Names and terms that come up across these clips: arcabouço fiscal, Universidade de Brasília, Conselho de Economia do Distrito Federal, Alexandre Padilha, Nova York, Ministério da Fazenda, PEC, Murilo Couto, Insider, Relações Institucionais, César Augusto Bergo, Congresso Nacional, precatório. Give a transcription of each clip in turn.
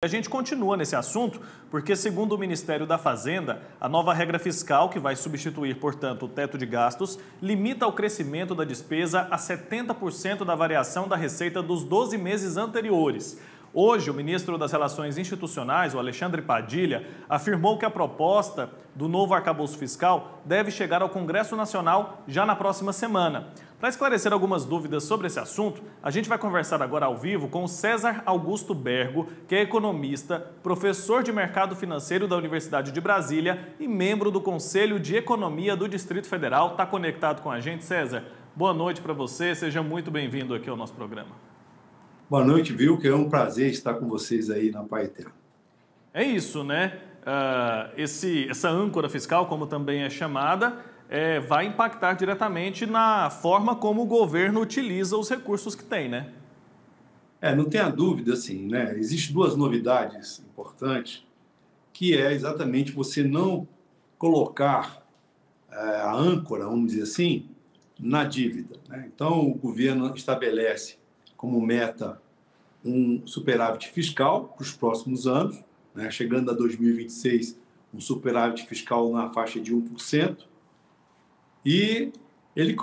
A gente continua nesse assunto porque, segundo o Ministério da Fazenda, a nova regra fiscal, que vai substituir, portanto, o teto de gastos, limita o crescimento da despesa a 70% da variação da receita dos 12 meses anteriores. Hoje, o ministro das Relações Institucionais, o Alexandre Padilha, afirmou que a proposta do novo arcabouço fiscal deve chegar ao Congresso Nacional já na próxima semana. Para esclarecer algumas dúvidas sobre esse assunto, a gente vai conversar agora ao vivo com o César Augusto Bergo, que é economista, professor de mercado financeiro da Universidade de Brasília e membro do Conselho de Economia do Distrito Federal. Está conectado com a gente, César? Boa noite para você, seja muito bem-vindo aqui ao nosso programa. Boa noite, viu? Que é um prazer estar com vocês aí na Paitel. É isso, né? Essa âncora fiscal, como também é chamada, vai impactar diretamente na forma como o governo utiliza os recursos que tem, né? Não tenha dúvida, assim, né? Existem duas novidades importantes, que é exatamente você não colocar a âncora, vamos dizer assim, na dívida, né? Então, o governo estabelece como meta um superávit fiscal para os próximos anos, né? Chegando a 2026, um superávit fiscal na faixa de 1%. E ele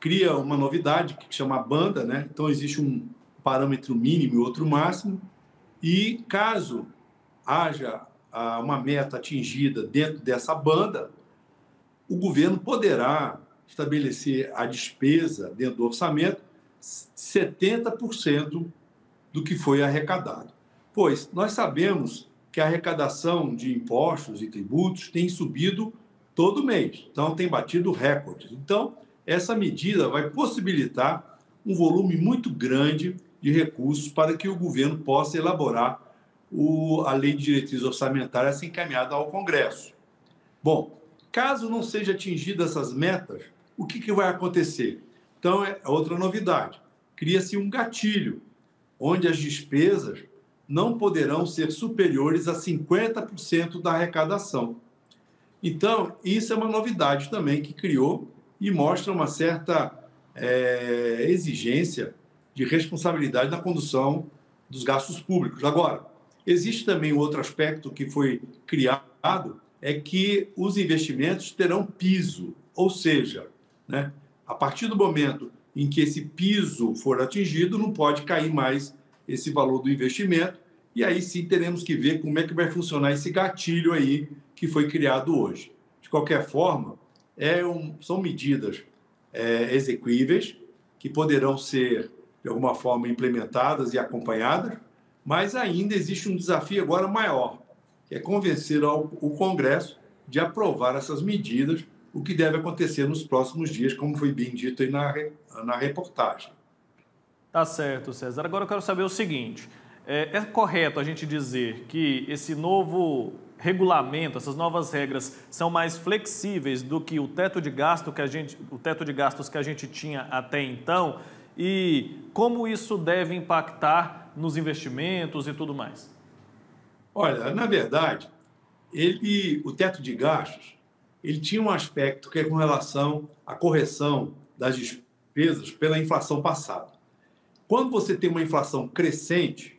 cria uma novidade que chama a banda, né? Então, existe um parâmetro mínimo e outro máximo. E caso haja uma meta atingida dentro dessa banda, o governo poderá estabelecer a despesa dentro do orçamento 70% do que foi arrecadado. Pois nós sabemos que a arrecadação de impostos e tributos tem subido todo mês, então tem batido recordes. Então, essa medida vai possibilitar um volume muito grande de recursos para que o governo possa elaborar a lei de diretrizes orçamentárias encaminhada ao Congresso. Bom, caso não seja atingidas essas metas, o que vai acontecer? Então, é outra novidade. Cria-se um gatilho, onde as despesas não poderão ser superiores a 50% da arrecadação. Então, isso é uma novidade também que criou e mostra uma certa exigência de responsabilidade na condução dos gastos públicos. Agora, existe também outro aspecto que foi criado, é que os investimentos terão piso, ou seja, né? A partir do momento em que esse piso for atingido, não pode cair mais esse valor do investimento. E aí sim teremos que ver como é que vai funcionar esse gatilho aí que foi criado hoje. De qualquer forma, são medidas exequíveis que poderão ser, de alguma forma, implementadas e acompanhadas, mas ainda existe um desafio agora maior, que é convencer o Congresso de aprovar essas medidas, o que deve acontecer nos próximos dias, como foi bem dito aí na reportagem. Tá certo, César. Agora eu quero saber o seguinte, é correto a gente dizer que esse novo regulamento, essas novas regras, são mais flexíveis do que o teto de gasto que o teto de gastos que a gente tinha até então? E como isso deve impactar nos investimentos e tudo mais? Olha, na verdade, o teto de gastos, ele tinha um aspecto que é com relação à correção das despesas pela inflação passada. Quando você tem uma inflação crescente,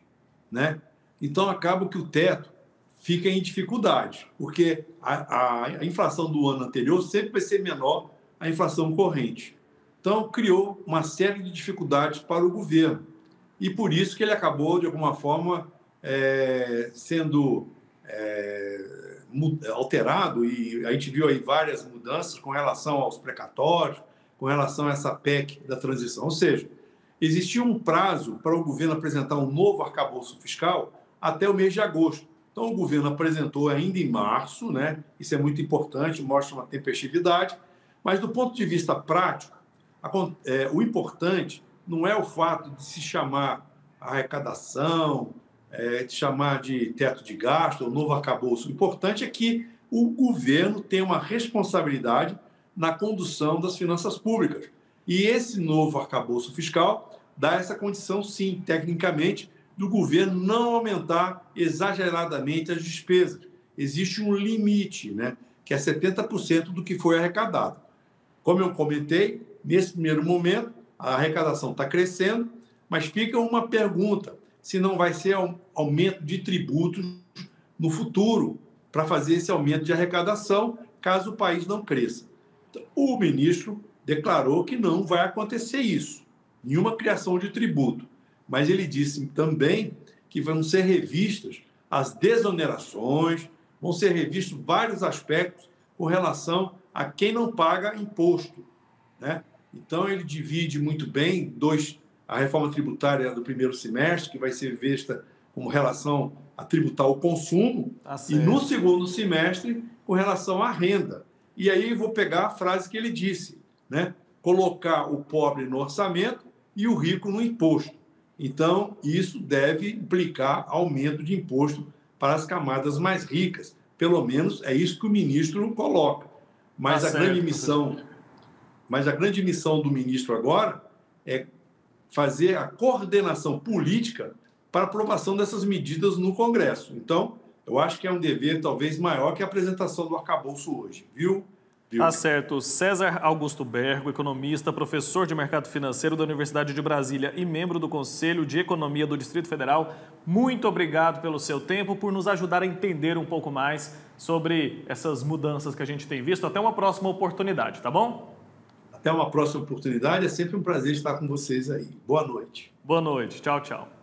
né, então acaba que o teto fica em dificuldade, porque a inflação do ano anterior sempre vai ser menor à inflação corrente. Então, criou uma série de dificuldades para o governo. E por isso que ele acabou, de alguma forma, sendo alterado, e a gente viu aí várias mudanças com relação aos precatórios, com relação a essa PEC da transição. Ou seja, existia um prazo para o governo apresentar um novo arcabouço fiscal até o mês de agosto. Então, o governo apresentou ainda em março, né? Isso é muito importante, mostra uma tempestividade, mas do ponto de vista prático, o importante não é o fato de se chamar arrecadação, chamar de teto de gasto, ou novo arcabouço. O importante é que o governo tem uma responsabilidade na condução das finanças públicas. E esse novo arcabouço fiscal dá essa condição, sim, tecnicamente, do governo não aumentar exageradamente as despesas. Existe um limite, né, que é 70% do que foi arrecadado. Como eu comentei, nesse primeiro momento, a arrecadação está crescendo, mas fica uma pergunta: se não vai ser aumento de tributos no futuro para fazer esse aumento de arrecadação caso o país não cresça. O ministro declarou que não vai acontecer isso, nenhuma criação de tributo, mas ele disse também que vão ser revistas as desonerações, vão ser revistos vários aspectos com relação a quem não paga imposto, né? Então, ele divide muito bem a reforma tributária do primeiro semestre, que vai ser vista com relação a tributar o consumo, e no segundo semestre, com relação à renda. E aí vou pegar a frase que ele disse, né? Colocar o pobre no orçamento e o rico no imposto. Então, isso deve implicar aumento de imposto para as camadas mais ricas. Pelo menos é isso que o ministro coloca. Mas a grande missão do ministro agora é fazer a coordenação política para aprovação dessas medidas no Congresso. Então, eu acho que é um dever talvez maior que a apresentação do arcabouço hoje, viu? Tá certo. César Augusto Bergo, economista, professor de mercado financeiro da Universidade de Brasília e membro do Conselho de Economia do Distrito Federal, muito obrigado pelo seu tempo, por nos ajudar a entender um pouco mais sobre essas mudanças que a gente tem visto. Até uma próxima oportunidade, tá bom? Até uma próxima oportunidade. É sempre um prazer estar com vocês aí. Boa noite. Boa noite. Tchau, tchau.